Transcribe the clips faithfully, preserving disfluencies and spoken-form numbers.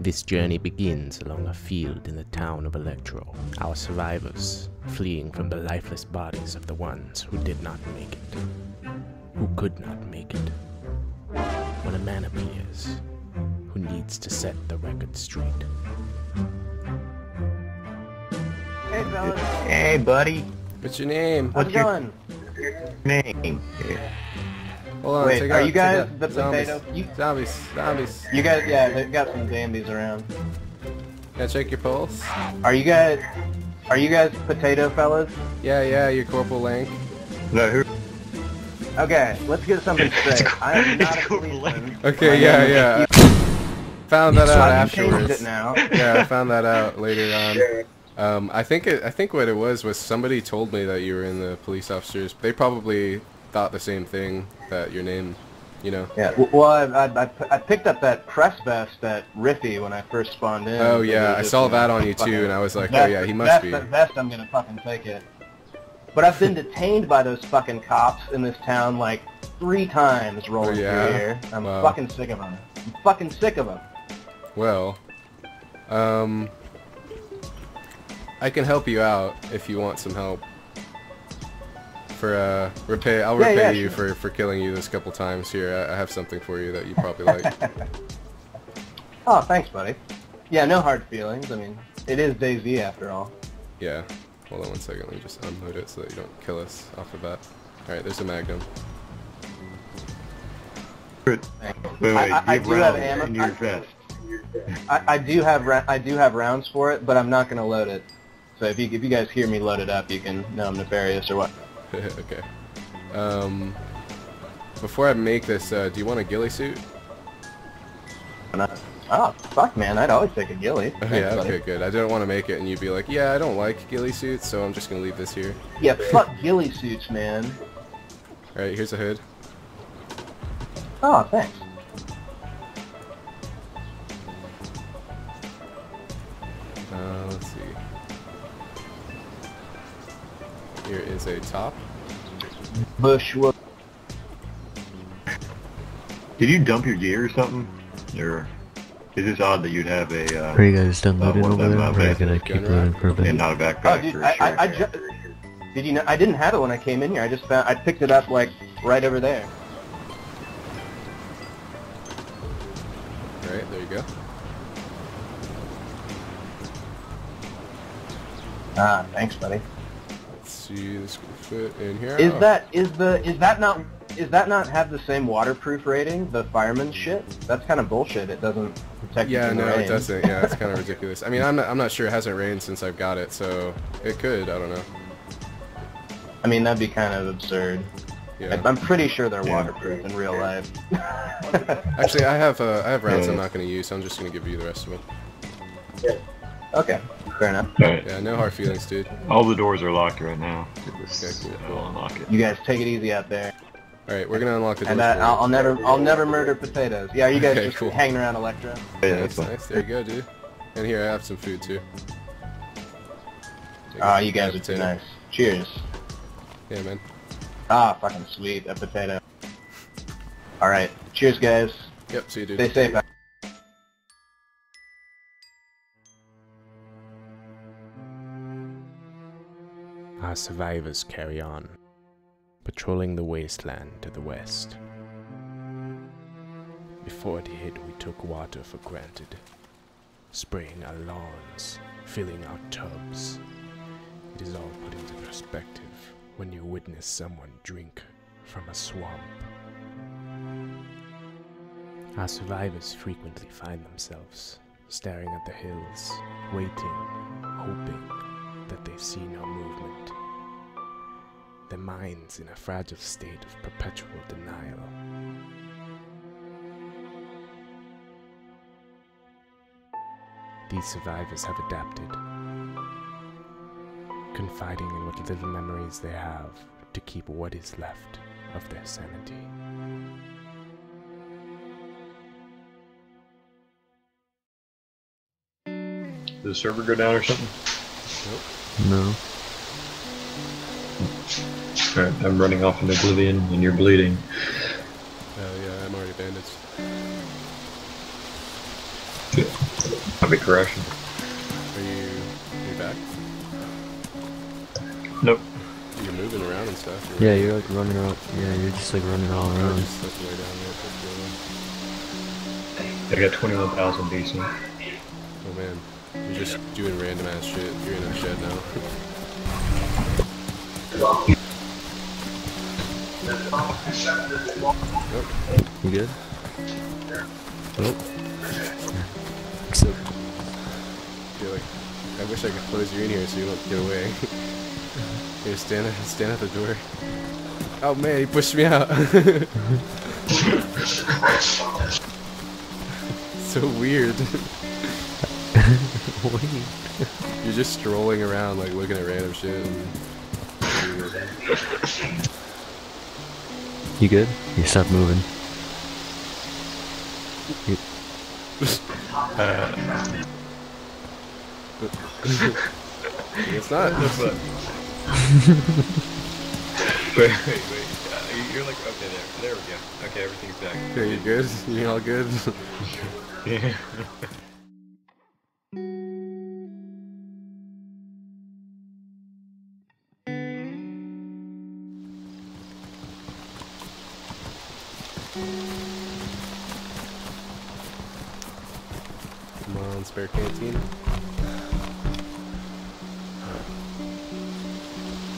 This journey begins along a field in the town of Elektro. Our survivors, fleeing from the lifeless bodies of the ones who did not make it, who could not make it. When a man appears, who needs to set the record straight. Hey, fellas. Hey, buddy. What's your name? What's your name? Yeah. Hold on, wait, are you guys the potato? You, zombies, zombies. You guys, yeah, they've got some zombies around. Can I check your pulse? Are you guys, are you guys potato fellas? Yeah, yeah, you're Corporal Lank. No, who? Okay, let's get something straight. I am not a policeman. Okay, yeah, yeah. Found that out afterwards. It now. Yeah, I found that out later on. Sure. Um, I think it, I think what it was was somebody told me that you were in the police officers. They probably thought the same thing, that your name, you know. Yeah. Well, I, I, I, I picked up that press vest at Riffy when I first spawned in. Oh yeah, I saw that on you too, and I was like, oh yeah, he must be. That's the vest, I'm gonna fucking take it. But I've been detained by those fucking cops in this town like three times rolling through here. I'm fucking sick of them. I'm fucking sick of them. Well, um, I can help you out if you want some help. For uh, repay, I'll yeah, repay yeah, you sure. for for killing you this couple times. Here, I, I have something for you that you probably like. Oh, thanks, buddy. Yeah, no hard feelings. I mean, it is DayZ after all. Yeah. Hold on one second. Let me just unload it so that you don't kill us off the bat. All right, there's a magnum. Wait, wait, I, I, I do have ammo in your vest. I, I do have I do have rounds for it, but I'm not gonna load it. So if you if you guys hear me load it up, you can know I'm nefarious or what. Okay. Um, before I make this, uh, do you want a ghillie suit? Oh, fuck, man. I'd always take a ghillie. Oh, yeah, okay, buddy. Good. I didn't want to make it, and you'd be like, yeah, I don't like ghillie suits, so I'm just going to leave this here. Yeah, fuck ghillie suits, man. Alright, here's a hood. Oh, thanks. Uh, let's see. Here is a top. Bush. Did you dump your gear or something? Or is this odd that you'd have a? Uh, Are you guys done loading uh, over there? Or are you gonna keep loading for a bit? And not a backpack. Oh, dude, I, I, I just, did you know? I didn't have it when I came in here. I just found. I picked it up like right over there. All right, there you go. Ah, thanks, buddy. See, this could fit in here. Is oh. that is the is that not is that not have the same waterproof rating? The fireman's shit. That's kind of bullshit. It doesn't protect. Yeah, you from no, the rain. It doesn't. Yeah, it's kind of ridiculous. I mean, I'm not, I'm not sure. It hasn't rained since I've got it, so it could. I don't know. I mean, that'd be kind of absurd. Yeah. I'm pretty sure they're waterproof in real life. Actually, I have uh, I have rounds yeah. I'm not going to use. So I'm just going to give you the rest of them. Yeah. Okay. Fair enough. Right. Yeah, no hard feelings, dude. All the doors are locked right now. Just, okay, cool. I'll unlock it. You guys take it easy out there. All right, we're gonna unlock the doors. And uh, I'll, I'll never, I'll never murder potatoes. Yeah, you guys okay, just cool. hanging around Elektro. Yeah, nice, that's nice. There you go, dude. And here I have some food too. Ah, uh, you guys are too nice. Cheers. Yeah, man. Ah, fucking sweet, a potato. All right, cheers, guys. Yep, see you, dude. Stay safe. Out Our survivors carry on, patrolling the wasteland to the west. Before it hit, we took water for granted, spraying our lawns, filling our tubs. It is all put into perspective when you witness someone drink from a swamp. Our survivors frequently find themselves staring at the hills, waiting, hoping that they see no movement. Their minds in a fragile state of perpetual denial. These survivors have adapted, confiding in what little memories they have to keep what is left of their sanity. Did the server go down or something? Nope. No. Alright, I'm running off in oblivion and you're bleeding. Oh uh, yeah, I'm already bandaged. Yeah. I'll be crashing. Are you, are you back? Nope. You're moving around and stuff. You're yeah, right? You're like running around. Yeah, you're just like running all around. You're just like way down there. I got twenty-one thousand D C. Oh man, you're just doing random ass shit. You're in a shed now. Nope. You good? Nope. Except, you're like, I wish I could close you in here so you won't get away. Here, stand up, stand at the door. Oh man, he pushed me out. So weird. Weird. You're just strolling around, like looking at random shit. And... You good? You stop moving. You... uh... It's not. Wait, wait, wait. Uh, you're like okay, there, there we go. Okay, everything's back. Are you good? You all good? Yeah. Come on, spare canteen.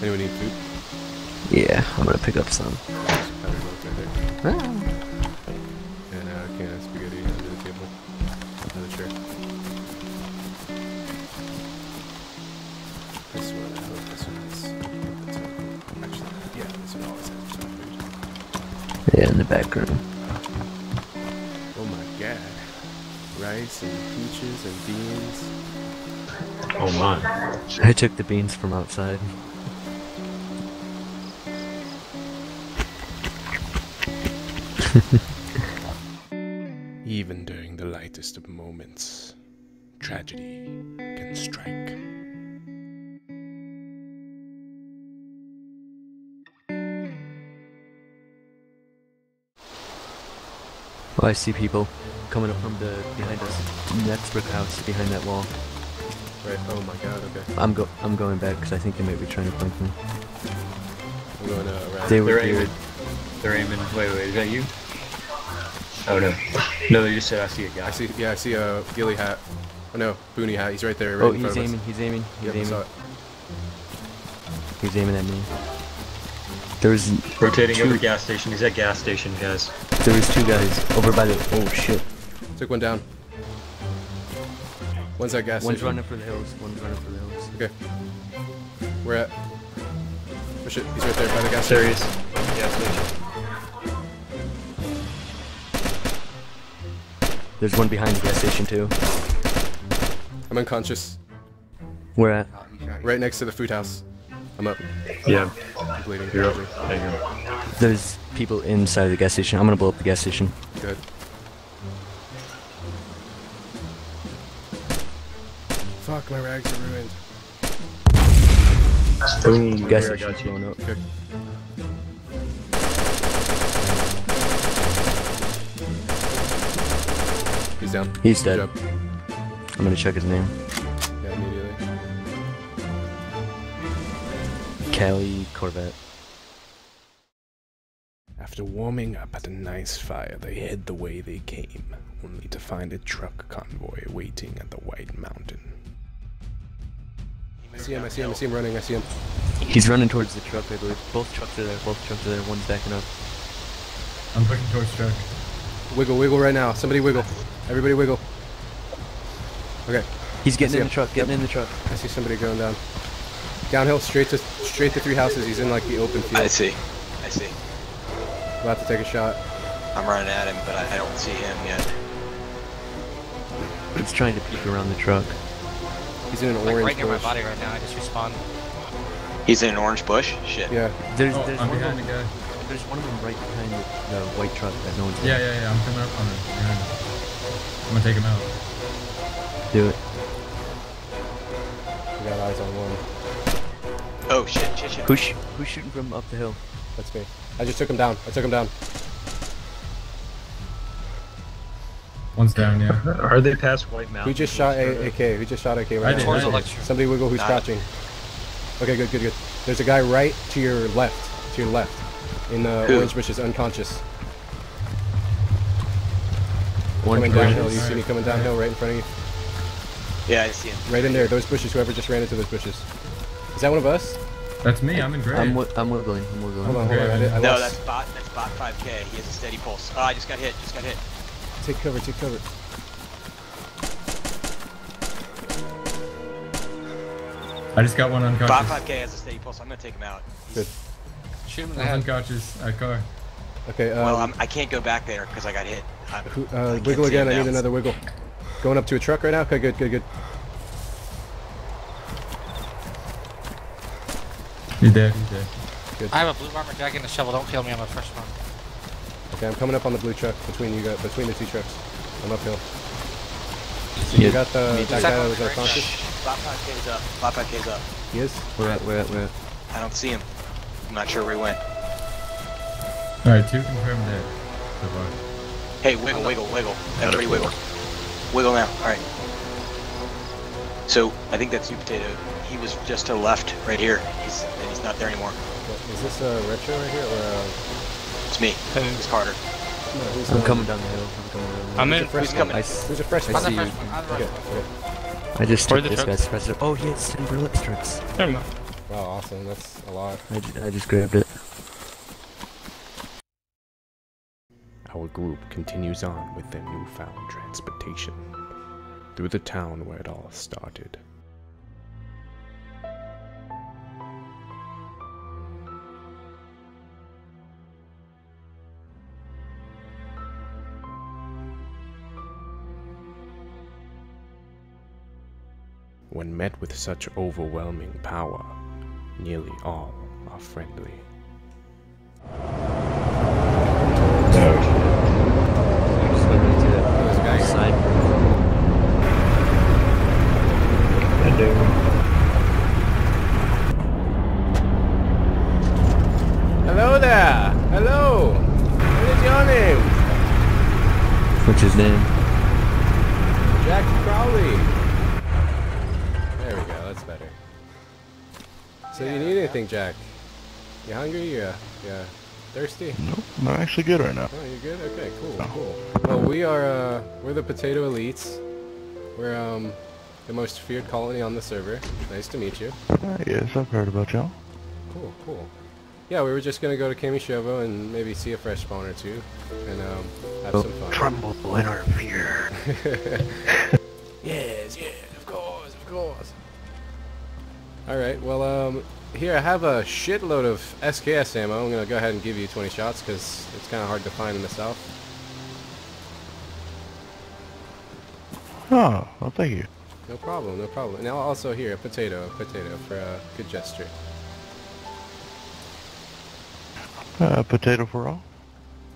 Anyone need food? Yeah, I'm gonna pick up some. Ah. And uh, a can of spaghetti under the table. Under the chair. This one, I hope this one is. Actually, yeah, this one always has some food. Yeah, in the back room. Oh my god. Rice and peaches and beans. Oh my. I took the beans from outside. Even during the lightest of moments, tragedy can strike. Oh, I see people coming up from the behind us. That's brick house behind that wall. Right. Oh my god. Okay. I'm go. I'm going back because I think they might be trying to punch me. I'm going uh, around. They were here. They're aiming. Wait, wait, is that you? Oh no. No, they just said I see a guy. I see, yeah, I see a ghillie hat. Oh no, boonie hat. He's right there. Right oh, in front he's, of aiming, us. he's aiming. He's yep, aiming. He's aiming. He's aiming at me. There was rotating two. Over the gas station. He's at gas station, guys. There was two guys over by the. Oh shit. Took one down. One's at gas One's station. One's running for the hills. One's running for the hills. Okay. We're at. Oh shit. He's right there by the gas station. There he is. Gas station. There's one behind the gas station too. I'm unconscious. Where at? Right next to the food house. I'm up. Yeah. I'm bleeding. You're up. There you go. There's people inside the gas station. I'm gonna blow up the gas station. Good. Fuck, my rags are ruined. Boom. Gas station's going up. Okay. He's down. He's dead. Good job. I'm gonna check his name. Yeah, immediately. Kelly Corvette. After warming up at a nice fire, they head the way they came, only to find a truck convoy waiting at the White Mountain. I see him, I see him, I see him running, I see him. He's running towards the truck, I believe. Both trucks are there, both trucks are there, one's backing up. I'm pushing towards the truck. Wiggle, wiggle right now. Somebody wiggle. Everybody wiggle. Okay. He's getting in him. the truck. Getting yep. in the truck. I see somebody going down. Downhill, straight to straight to three houses. He's in like the open field. I see. I see. We'll have to take a shot. I'm running at him, but I, I don't see him yet. He's trying to peek around the truck. He's in an like orange right bush. Right near my body right now. I just respawned. He's in an orange bush. Shit. Yeah. There's oh, there's I'm one behind the guy. There's one of them right behind the, the white truck that no one's Yeah, yeah, yeah, I'm coming up on him. I'm gonna take him out. Do it. We got eyes on one. Oh shit, shit, shit. Who's, who's shooting from up the hill? That's me. I just took him down. I took him down. One's down, yeah. I heard they passed White Mountain. Who just shot A K? Who just shot A K right now? Right. Somebody wiggle who's crouching. Okay, good, good, good. There's a guy right to your left. To your left. In the uh, orange bushes, unconscious. One coming downhill. You see me coming downhill right in front of you? Yeah, I see him. Right in there. Those bushes. Whoever just ran into those bushes. Is that one of us? That's me. I'm in gray. I'm, I'm wiggling. I'm wiggling. Hold on, hold on. I did, I no, that's bot. That's bot five K. He has a steady pulse. Oh, I just got hit. Just got hit. Take cover. Take cover. I just got one unconscious. Bot five K has a steady pulse. So I'm gonna take him out. Good. Shoot him in the head. Unconscious. I car. Okay. Um, well, I'm, I can't go back there because I got hit. I'm, who, uh, wiggle again. I need another wiggle. Going up to a truck right now. Okay. Good. Good. Good. You're dead, you're dead. Good. I have a blue armor jacket and a shovel, don't kill me, I'm a fresh one. Okay, I'm coming up on the blue truck between you guys, between the two trucks. I'm uphill. So you got the that guy that was unconscious? Bot five K's up, Bot five K's up. He is? Where at, where at, where at? I don't see him. I'm not sure where he went. Alright, two confirmed dead. Hey, wiggle, wiggle, wiggle. Everybody wiggle. Wiggle now, alright. So, I think that's you, Potato. He was just to the left, right here. He's, and he's not there anymore. Is this a uh, retro right here, or uh... It's me. It's Carter. No, who's I'm, coming down the hill. I'm coming down the hill. I'm in. Who's coming? I, Who's a freshman? I see you. Okay, okay. I just took this guy's freshman. Oh, he has ten Burlex trucks. There we go. Wow, awesome. That's a lot. I, ju I just grabbed it. Our group continues on with their newfound transportation through the town where it all started. When met with such overwhelming power, nearly all are friendly. Hello there! Hello! What is your name? What's his name? Jack Crowley. Better. So yeah, you need anything, Jack? You hungry? Yeah. Yeah. Thirsty? Nope. I'm actually good right now. Oh, you're good? Okay. Cool. No. Cool. Well, we are. Uh, we're the Potato Elites. We're um, the most feared colony on the server. Nice to meet you. Uh, yes, I've heard about y'all. Cool. Cool. Yeah, we were just gonna go to Kamishovo and maybe see a fresh spawn or two, and um, have oh, some fun. Tremble in our fear. Yes. Yeah. Of course. Of course. Alright, well, um, here I have a shitload of S K S ammo. I'm going to go ahead and give you twenty shots because it's kind of hard to find in the south. Oh, well, thank you. No problem, no problem. Now also here, a potato, a potato for a good gesture. Uh, potato for all?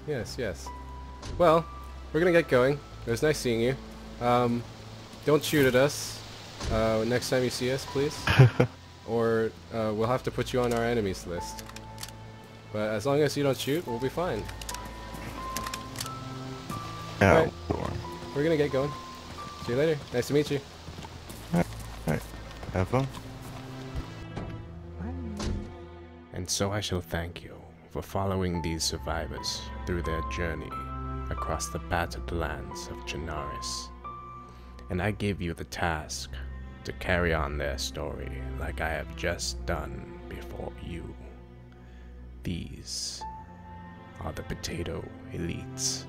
Yes, yes. Well, we're going to get going. It was nice seeing you. Um, don't shoot at us. Uh, next time you see us, please. Or uh, we'll have to put you on our enemies list. But as long as you don't shoot, we'll be fine. Yeah, right. We're gonna get going. See you later. Nice to meet you. Alright. Alright. Have fun. And so I shall thank you for following these survivors through their journey across the battered lands of Janaris. And I give you the task to carry on their story like I have just done before you. These are the Potato Elites.